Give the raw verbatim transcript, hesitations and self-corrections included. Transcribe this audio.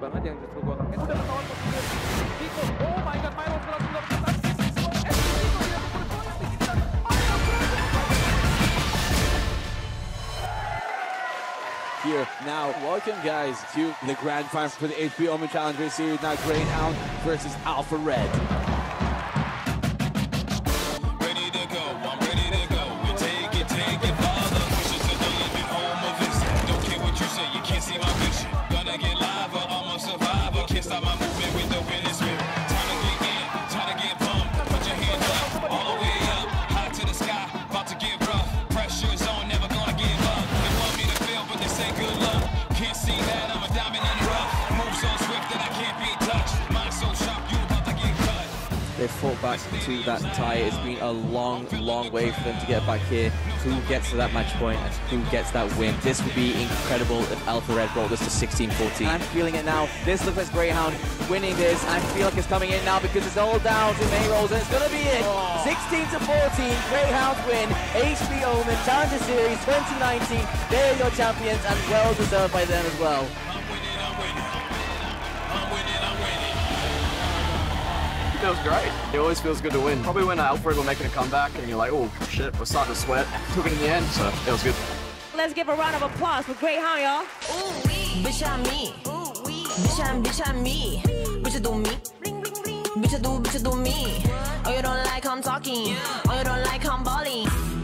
banget yang justru gua kaget. Udah ketahuan posisi Rico. Oh my god, Mayrolls kalau sudah ketat. Here now, welcome guys to the grand final for the H P Omen Challenger Series. Now Greyhound versus Alpha Red. They fought back to that tie. It's been a long, long way for them to get back here. Who gets to that match point and who gets that win? This would be incredible if Alpha Red brought this to sixteen fourteen. I'm feeling it now. This looks like Greyhound winning this. I feel like it's coming in now because it's all down to Mayrolls, and it's going to be it. sixteen to fourteen, Greyhound win. H P Omen Challenger Series twenty nineteen. They're your champions and well deserved by them as well. It was great. It always feels good to win. Probably when Alfred were making a comeback and you're like, oh shit, we're starting to sweat. Took it in the end, so it was good. Let's give a round of applause for Greyhound, y'all. Ooh wee, bitch I'm me. Ooh wee, bitch I'm bitch I'm me. Bitch you do me. Ring ring ring. Bitch you do bitch you do me. Oh you don't like I'm talking. Oh you don't like I'm balling.